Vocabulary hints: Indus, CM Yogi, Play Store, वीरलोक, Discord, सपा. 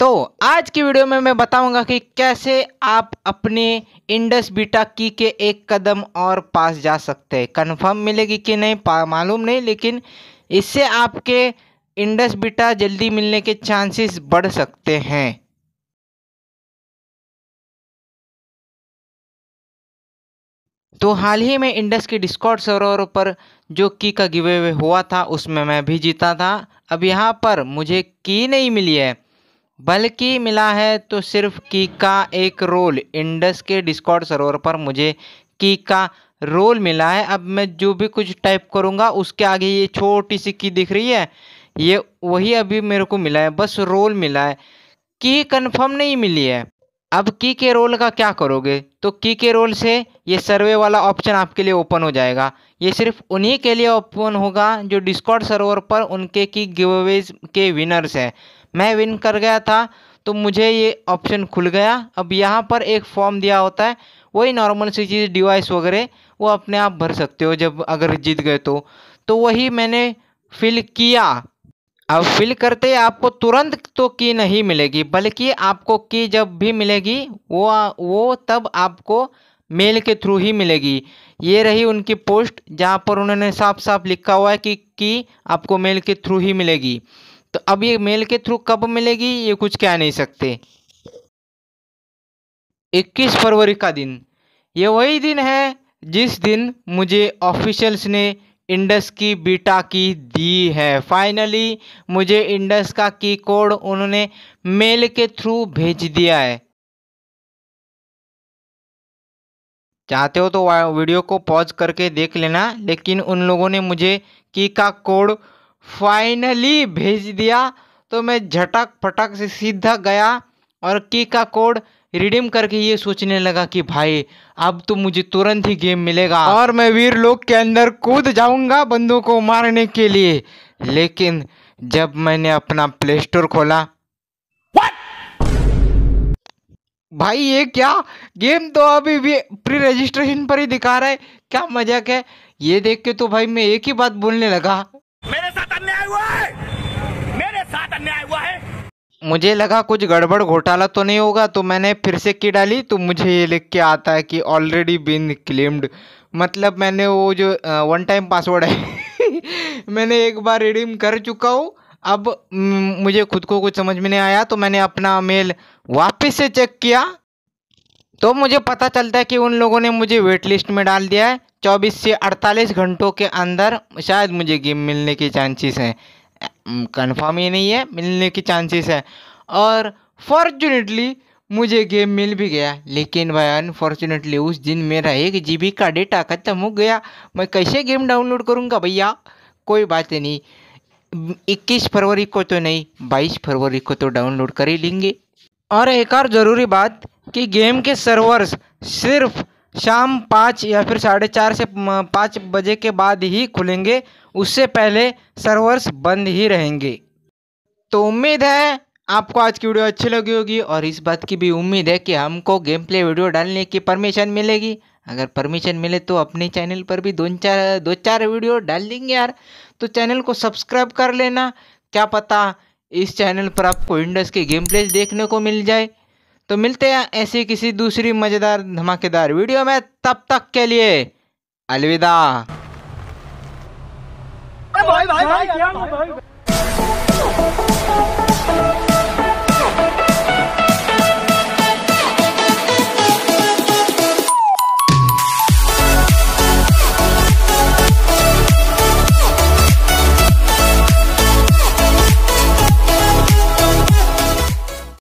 तो आज की वीडियो में मैं बताऊंगा कि कैसे आप अपने इंडस बीटा की के एक कदम और पास जा सकते हैं। कन्फर्म मिलेगी कि नहीं मालूम नहीं, लेकिन इससे आपके इंडस बीटा जल्दी मिलने के चांसेस बढ़ सकते हैं। तो हाल ही में इंडस के डिस्कॉर्ड सर्वर पर जो की का गिव अवे हुआ था उसमें मैं भी जीता था। अब यहाँ पर मुझे की नहीं मिली है बल्कि मिला है तो सिर्फ की का एक रोल। इंडस के डिस्कॉर्ड सर्वर पर मुझे की का रोल मिला है। अब मैं जो भी कुछ टाइप करूँगा उसके आगे ये छोटी सी की दिख रही है, ये वही अभी मेरे को मिला है, बस रोल मिला है, की कंफर्म नहीं मिली है। अब की के रोल का क्या करोगे तो की के रोल से ये सर्वे वाला ऑप्शन आपके लिए ओपन हो जाएगा। ये सिर्फ उन्हीं के लिए ओपन होगा जो डिस्कॉर्ड सर्वर पर उनके की गिव अवेज के विनर्स हैं। मैं विन कर गया था तो मुझे ये ऑप्शन खुल गया। अब यहाँ पर एक फॉर्म दिया होता है, वही नॉर्मल सी चीज़ डिवाइस वगैरह वो अपने आप भर सकते हो जब अगर जीत गए तो वही मैंने फिल किया। अब फिल करते आपको तुरंत तो की नहीं मिलेगी, बल्कि आपको की जब भी मिलेगी वो तब आपको मेल के थ्रू ही मिलेगी। ये रही उनकी पोस्ट जहाँ पर उन्होंने साफ साफ लिखा हुआ है कि की आपको मेल के थ्रू ही मिलेगी। तो अब ये मेल के थ्रू कब मिलेगी ये कुछ कह नहीं सकते। 21 फरवरी का दिन, ये वही दिन है जिस दिन मुझे ऑफिशियल्स ने इंडस की बीटा की दी है। फाइनली मुझे इंडस का की कोड उन्होंने मेल के थ्रू भेज दिया है। चाहते हो तो वीडियो को पॉज करके देख लेना, लेकिन उन लोगों ने मुझे की का कोड फाइनली भेज दिया। तो मैं झटक फटक से सीधा गया और की का कोड रिडीम करके ये सोचने लगा कि भाई अब तो मुझे तुरंत ही गेम मिलेगा और मैं वीरलोक के अंदर कूद जाऊंगा बंदों को मारने के लिए। लेकिन जब मैंने अपना प्ले स्टोर खोला, भाई ये क्या गेम तो अभी भी प्री रजिस्ट्रेशन पर ही दिखा रहा है, क्या मजाक है। ये देख के तो भाई मैं एक ही बात बोलने लगा, मेरे साथ अन्याय हुआ है। मुझे लगा कुछ गड़बड़ घोटाला तो नहीं होगा, तो मैंने फिर से की डाली तो मुझे ये लिख के आता है कि ऑलरेडी बीन क्लेम्ड। मतलब मैंने वो जो वन टाइम पासवर्ड है मैंने एक बार रिडीम कर चुका हूँ। अब मुझे खुद को कुछ समझ में नहीं आया तो मैंने अपना मेल वापस से चेक किया तो मुझे पता चलता है कि उन लोगों ने मुझे वेट लिस्ट में डाल दिया है। 24 से 48 घंटों के अंदर शायद मुझे गेम मिलने के चांसेस हैं, कन्फर्म ही नहीं है, मिलने के चांसेस हैं। और फॉर्चुनेटली मुझे गेम मिल भी गया, लेकिन भाई अनफॉर्चुनेटली उस दिन मेरा 1 GB का डेटा खत्म हो गया। मैं कैसे गेम डाउनलोड करूँगा भैया। कोई बात नहीं, 21 फरवरी को तो नहीं 22 फरवरी को तो डाउनलोड कर ही लेंगे। और एक और ज़रूरी बात कि गेम के सर्वर्स सिर्फ शाम 5 या फिर 4:30 से 5 बजे के बाद ही खुलेंगे, उससे पहले सर्वर्स बंद ही रहेंगे। तो उम्मीद है आपको आज की वीडियो अच्छी लगी होगी और इस बात की भी उम्मीद है कि हमको गेम प्ले वीडियो डालने की परमिशन मिलेगी। अगर परमिशन मिले तो अपने चैनल पर भी दो चार वीडियो डाल देंगे यार। तो चैनल को सब्सक्राइब कर लेना, क्या पता इस चैनल पर आपको इंडस के गेम प्ले देखने को मिल जाए। तो मिलते हैं ऐसी किसी दूसरी मज़ेदार धमाकेदार वीडियो में, तब तक के लिए अलविदा। भाई।